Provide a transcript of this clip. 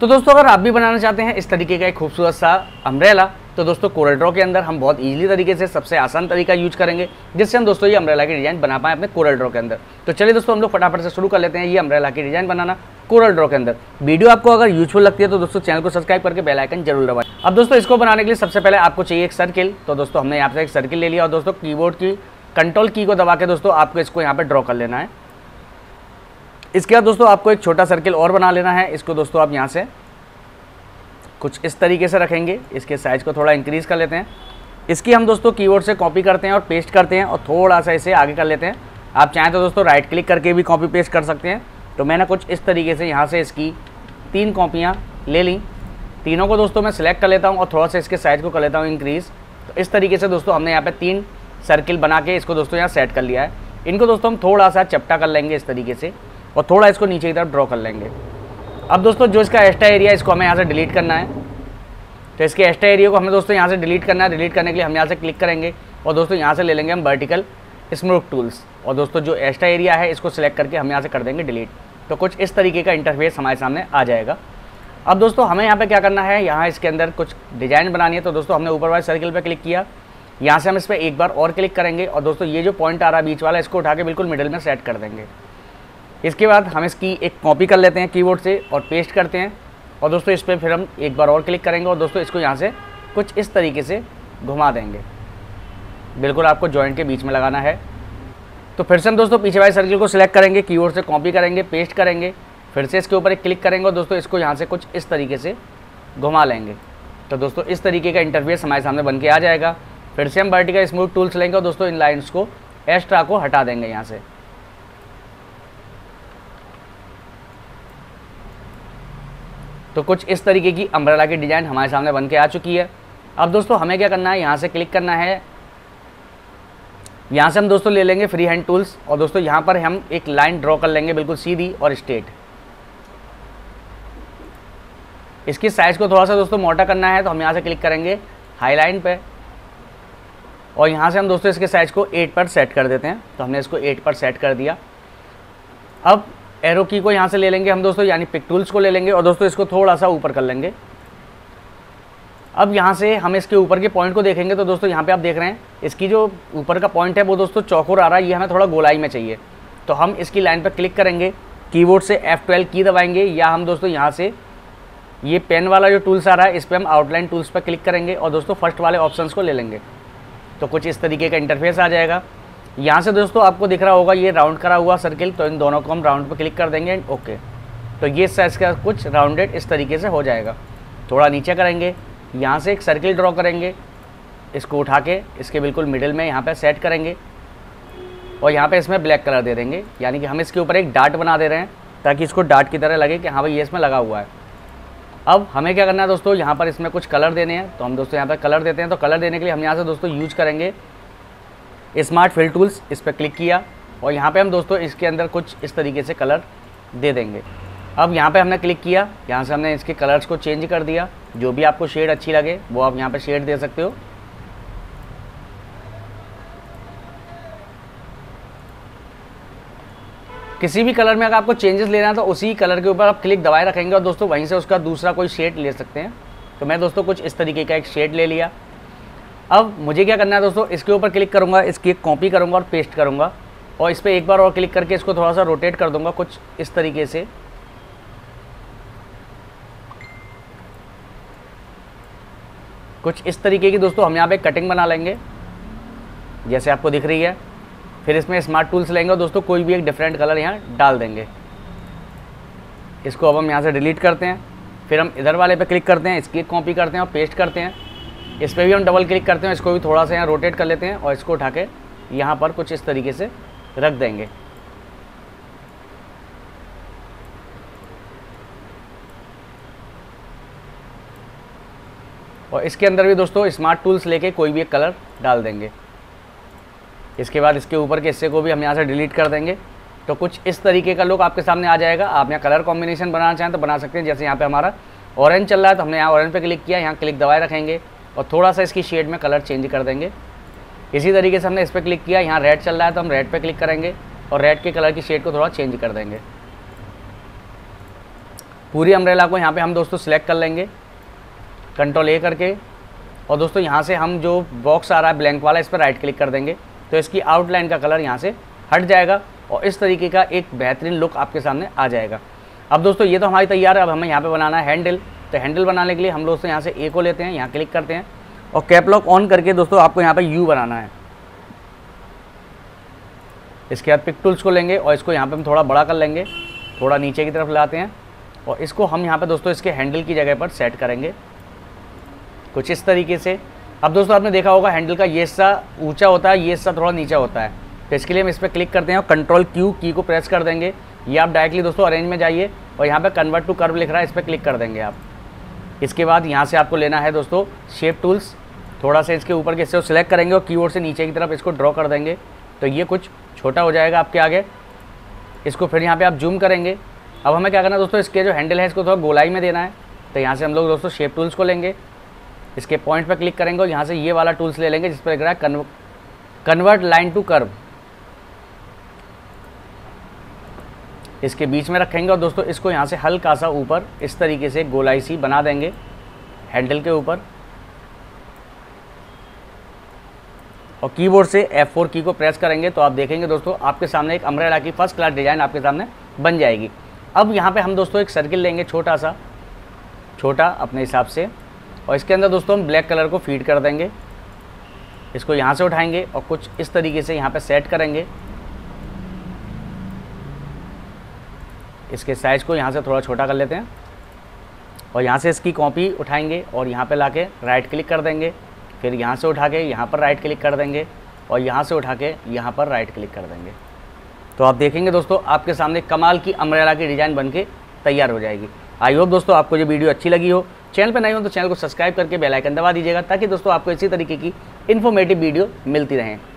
तो दोस्तों अगर आप भी बनाना चाहते हैं इस तरीके का एक खूबसूरत सा अम्ब्रेला, तो दोस्तों CorelDraw के अंदर हम बहुत ईजिली तरीके से सबसे आसान तरीका यूज करेंगे जिससे हम दोस्तों ये अम्ब्रेला की डिज़ाइन बना पाएँ अपने CorelDraw के अंदर। तो चलिए दोस्तों हम लोग फटाफट से शुरू कर लेते हैं ये अम्ब्रेला की डिज़ाइन बनाना CorelDraw के अंदर। वीडियो आपको अगर यूजफुल लगती है तो दोस्तों चैनल को सब्सक्राइब करके बेल आइकन जरूर दबाएं। अब दोस्तों इसको बनाने के लिए सबसे पहले आपको चाहिए एक सर्किल। तो दोस्तों हमने यहाँ से एक सर्किल ले लिया और दोस्तों कीबोर्ड की कंट्रोल की को दबा के दोस्तों आपको इसको यहाँ पर ड्रॉ कर लेना है। इसके बाद दोस्तों आपको एक छोटा सर्किल और बना लेना है। इसको दोस्तों आप यहाँ से कुछ इस तरीके से रखेंगे। इसके साइज को थोड़ा इंक्रीज़ कर लेते हैं। इसकी हम दोस्तों कीबोर्ड से कॉपी करते हैं और पेस्ट करते हैं और थोड़ा सा इसे आगे कर लेते हैं। आप चाहें तो दोस्तों राइट क्लिक करके भी कॉपी पेस्ट कर सकते हैं। तो मैंने कुछ इस तरीके से यहाँ से इसकी 3 कॉपियाँ ले ली। तीनों को दोस्तों मैं सिलेक्ट कर लेता हूँ और थोड़ा सा इसके साइज़ को कर लेता हूँ इंक्रीज़। तो इस तरीके से दोस्तों हमने यहाँ पर 3 सर्किल बना के इसको दोस्तों यहाँ सेट कर लिया है। इनको दोस्तों हम थोड़ा सा चपटा कर लेंगे इस तरीके से और थोड़ा इसको नीचे की तरफ ड्रॉ कर लेंगे। अब दोस्तों जो इसका एक्स्ट्रा एरिया इसको हमें यहाँ से डिलीट करना है। तो इसके एक्स्ट्रा एरिया को हमें दोस्तों यहाँ से डिलीट करना है। डिलीट करने के लिए हम यहाँ से क्लिक करेंगे और दोस्तों यहाँ से ले लेंगे हम वर्टिकल स्मूथ टूल्स और दोस्तों जो एक्स्ट्रा एरिया है इसको सिलेक्ट करके हम यहाँ से कर देंगे डिलीट। तो कुछ इस तरीके का इंटरफेस हमारे सामने आ जाएगा। अब दोस्तों हमें यहाँ पर क्या करना है, यहाँ इसके अंदर कुछ डिज़ाइन बनानी है। तो दोस्तों हमने ऊपर वाले सर्किल पर क्लिक किया, यहाँ से हम इस पर एक बार और क्लिक करेंगे और दोस्तों ये जो पॉइंट आ रहा है बीच वाला इसको उठा के बिल्कुल मिडिल में सेट कर देंगे। इसके बाद हम इसकी एक कॉपी कर लेते हैं कीबोर्ड से और पेस्ट करते हैं और दोस्तों इस पर फिर हम एक बार और क्लिक करेंगे और दोस्तों इसको यहाँ से कुछ इस तरीके से घुमा देंगे। बिल्कुल आपको जॉइंट के बीच में लगाना है। तो फिर से हम दोस्तों पीछे वाले सर्किल को सिलेक्ट करेंगे, कीबोर्ड से कॉपी करेंगे, पेस्ट करेंगे, फिर से इसके ऊपर एक क्लिक करेंगे और दोस्तों इसको यहाँ से कुछ इस तरीके से घुमा लेंगे। तो दोस्तों इस तरीके का इंटरफेस हमारे सामने बन के आ जाएगा। फिर से हम वर्टिकल स्मूथ टूल्स लेंगे और दोस्तों इन लाइन्स को एक्स्ट्रा को हटा देंगे यहाँ से। तो कुछ इस तरीके की अम्ब्रेला की डिज़ाइन हमारे सामने बन के आ चुकी है। अब दोस्तों हमें क्या करना है, यहाँ से क्लिक करना है, यहाँ से हम दोस्तों ले लेंगे फ्री हैंड टूल्स और दोस्तों यहाँ पर हम एक लाइन ड्रॉ कर लेंगे बिल्कुल सीधी और स्ट्रेट। इसकी साइज़ को थोड़ा सा दोस्तों मोटा करना है तो हम यहाँ से क्लिक करेंगे हाई लाइन पर और यहाँ से हम दोस्तों इसके साइज़ को 8 पर सेट कर देते हैं। तो हमने इसको 8 पर सेट कर दिया। अब एरो की को यहाँ से ले लेंगे हम दोस्तों, यानी पिक टूल्स को ले लेंगे और दोस्तों इसको थोड़ा सा ऊपर कर लेंगे। अब यहाँ से हम इसके ऊपर के पॉइंट को देखेंगे तो दोस्तों यहाँ पे आप देख रहे हैं इसकी जो ऊपर का पॉइंट है वो दोस्तों चौकोर आ रहा है, ये हमें थोड़ा गोलाई में चाहिए। तो हम इसकी लाइन पर क्लिक करेंगे, कीबोर्ड से F12 की दबाएंगे या हम दोस्तों यहाँ से ये पेन वाला जो टूल्स आ रहा है इस पर हम आउटलाइन टूल्स पर क्लिक करेंगे और दोस्तों फर्स्ट वाले ऑप्शन को ले लेंगे। तो कुछ इस तरीके का इंटरफेस आ जाएगा। यहाँ से दोस्तों आपको दिख रहा होगा ये राउंड करा हुआ सर्किल, तो इन दोनों को हम राउंड पर क्लिक कर देंगे एंड ओके। तो ये साइज का कुछ राउंडेड इस तरीके से हो जाएगा। थोड़ा नीचे करेंगे, यहाँ से एक सर्किल ड्रॉ करेंगे, इसको उठा के इसके बिल्कुल मिडिल में यहाँ पे सेट करेंगे और यहाँ पे इसमें ब्लैक कलर दे देंगे, यानी कि हम इसके ऊपर एक डार्ट बना दे रहे हैं ताकि इसको डार्ट की तरह लगे कि हाँ भाई ये इसमें लगा हुआ है। अब हमें क्या करना है दोस्तों, यहाँ पर इसमें कुछ कलर देने हैं तो हम दोस्तों यहाँ पर कलर देते हैं। तो कलर देने के लिए हम यहाँ से दोस्तों यूज करेंगे स्मार्ट फिल टूल्स, इस पर क्लिक किया और यहाँ पे हम दोस्तों इसके अंदर कुछ इस तरीके से कलर दे देंगे। अब यहाँ पे हमने क्लिक किया, यहाँ से हमने इसके कलर्स को चेंज कर दिया, जो भी आपको शेड अच्छी लगे वो आप यहाँ पे शेड दे सकते हो। किसी भी कलर में अगर आपको चेंजेस लेना है तो उसी कलर के ऊपर आप क्लिक दबाए रखेंगे और दोस्तों वहीं से उसका दूसरा कोई शेड ले सकते हैं। तो मैं दोस्तों कुछ इस तरीके का एक शेड ले लिया। अब मुझे क्या करना है दोस्तों, इसके ऊपर क्लिक करूँगा, इसकी एक कॉपी करूँगा और पेस्ट करूँगा और इस पर एक बार और क्लिक करके इसको थोड़ा सा रोटेट कर दूँगा कुछ इस तरीके से। कुछ इस तरीके की दोस्तों हम यहाँ पे कटिंग बना लेंगे जैसे आपको दिख रही है। फिर इसमें स्मार्ट टूल्स लेंगे और दोस्तों कोई भी एक डिफरेंट कलर यहाँ डाल देंगे। इसको अब हम यहाँ से डिलीट करते हैं। फिर हम इधर वाले पर क्लिक करते हैं, इसकी एक कॉपी करते हैं और पेस्ट करते हैं। इस पर भी हम डबल क्लिक करते हैं, इसको भी थोड़ा सा यहाँ रोटेट कर लेते हैं और इसको उठा के यहाँ पर कुछ इस तरीके से रख देंगे। और इसके अंदर भी दोस्तों स्मार्ट टूल्स लेके कोई भी एक कलर डाल देंगे। इसके बाद इसके ऊपर के हिस्से को भी हम यहाँ से डिलीट कर देंगे। तो कुछ इस तरीके का लुक आपके सामने आ जाएगा। आप यहाँ कलर कॉम्बिनेशन बनाना चाहें तो बना सकते हैं। जैसे यहाँ पर हमारा ऑरेंज चल रहा है तो हमने यहाँ ऑरेंज पर क्लिक किया, यहाँ क्लिक दबाए रखेंगे और थोड़ा सा इसकी शेड में कलर चेंज कर देंगे। इसी तरीके से हमने इस पर क्लिक किया, यहाँ रेड चल रहा है तो हम रेड पे क्लिक करेंगे और रेड के कलर की शेड को थोड़ा चेंज कर देंगे। पूरी अम्ब्रेला को यहाँ पे हम दोस्तों सिलेक्ट कर लेंगे कंट्रोल ए करके, और दोस्तों यहाँ से हम जो बॉक्स आ रहा है ब्लैंक वाला इस पर राइट क्लिक कर देंगे तो इसकी आउटलाइन का कलर यहाँ से हट जाएगा और इस तरीके का एक बेहतरीन लुक आपके सामने आ जाएगा। अब दोस्तों ये तो हमारी तैयार है, अब हमें यहाँ पे बनाना है हैंडल। तो हैंडल बनाने के लिए हम दोस्तों यहाँ से ए को लेते हैं, यहाँ क्लिक करते हैं और कैपलॉक ऑन करके दोस्तों आपको यहाँ पे यू बनाना है। इसके बाद पिक टूल्स को लेंगे और इसको यहाँ पे हम थोड़ा बड़ा कर लेंगे, थोड़ा नीचे की तरफ लाते हैं और इसको हम यहाँ पे दोस्तों इसके हैंडल की जगह पर सेट करेंगे कुछ इस तरीके से। अब दोस्तों आपने देखा होगा हैंडल का ये हिस्सा ऊँचा होता है, ये हिस्सा थोड़ा नीचा होता है, तो इसके लिए हम इस पर क्लिक करते हैं और कंट्रोल क्यू की को प्रेस कर देंगे। ये आप डायरेक्टली दोस्तों अरेंज में जाइए और यहाँ पे कन्वर्ट टू कर्व लिख रहा है, इस पर क्लिक कर देंगे आप। इसके बाद यहाँ से आपको लेना है दोस्तों शेप टूल्स, थोड़ा सा इसके ऊपर के हिस्से को सिलेक्ट करेंगे और कीबोर्ड से नीचे की तरफ इसको ड्रॉ कर देंगे तो ये कुछ छोटा हो जाएगा आपके आगे। इसको फिर यहाँ पर आप जूम करेंगे। अब हमें क्या करना है दोस्तों, इसके जो हैंडल है इसको थोड़ा गोलाई में देना है, तो यहाँ से हम लोग दोस्तों शेप टूल्स को लेंगे, इसके पॉइंट पर क्लिक करेंगे और यहाँ से ये वाला टूल्स ले लेंगे जिस पर लिख रहा है कन्वर्ट लाइन टू कर्व, इसके बीच में रखेंगे और दोस्तों इसको यहाँ से हल्का सा ऊपर इस तरीके से गोलाई सी बना देंगे हैंडल के ऊपर। और कीबोर्ड से F4 की को प्रेस करेंगे तो आप देखेंगे दोस्तों आपके सामने एक अम्ब्रेला की फर्स्ट क्लास डिज़ाइन आपके सामने बन जाएगी। अब यहाँ पे हम दोस्तों एक सर्किल लेंगे छोटा सा, छोटा अपने हिसाब से, और इसके अंदर दोस्तों हम ब्लैक कलर को फीड कर देंगे। इसको यहाँ से उठाएंगे और कुछ इस तरीके से यहाँ पर सेट करेंगे। इसके साइज़ को यहाँ से थोड़ा छोटा कर लेते हैं और यहाँ से इसकी कॉपी उठाएंगे और यहाँ पे लाके राइट क्लिक कर देंगे, फिर यहाँ से उठा के यहाँ पर राइट क्लिक कर देंगे और यहाँ से उठा के यहाँ पर राइट क्लिक कर देंगे तो आप देखेंगे दोस्तों आपके सामने कमाल की अम्ब्रेला की डिज़ाइन बनके तैयार हो जाएगी। आई होप दोस्तों आपको ये वीडियो अच्छी लगी हो। चैनल पर नए हो तो चैनल को सब्सक्राइब करके बेल आइकन दबा दीजिएगा ताकि दोस्तों आपको इसी तरीके की इन्फॉर्मेटिव वीडियो मिलती रहें।